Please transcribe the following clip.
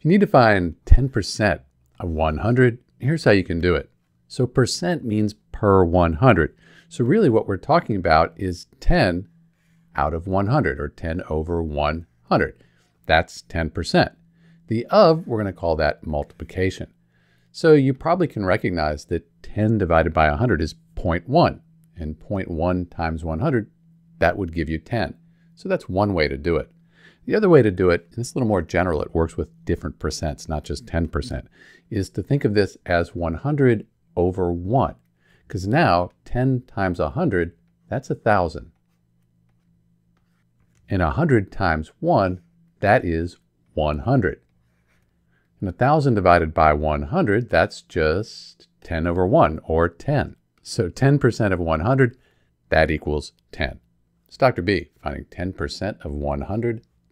If you need to find 10% of 100, here's how you can do it. So percent means per 100. So really what we're talking about is 10 out of 100, or 10 over 100. That's 10%. The of, we're going to call that multiplication. So you probably can recognize that 10 divided by 100 is 0.1, and 0.1 times 100, that would give you 10. So that's one way to do it. The other way to do it, and it's a little more general, it works with different percents, not just 10%, is to think of this as 100 over 1. Because now 10 times 100, that's 1,000. And 100 times 1, that is 100. And 1,000 divided by 100, that's just 10 over 1, or 10. So 10% of 100, that equals 10. It's Dr. B, finding 10% of 100.